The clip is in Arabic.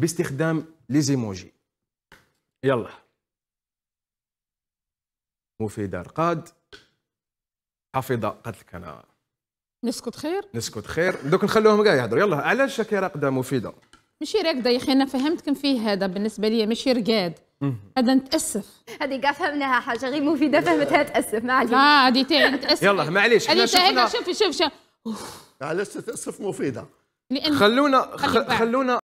باستخدام ليزيموجي. يلا مفيدة رقاد حافظة قالت لك أنا نسكت خير نسكت خير دوك نخلوهم كاع يهضروا. يلا علاش راكي راقدة مفيدة؟ ماشي راقدة يا أخي أنا فهمتكم فيه هذا بالنسبة لي ماشي رقاد هذا نتأسف هذه كاع فهمناها حاجة غير مفيدة فهمتها تأسف معليش هذه تاعي نتأسف يلا معليش هذه تاعي شوف علاش تتأسف مفيدة؟ خلونا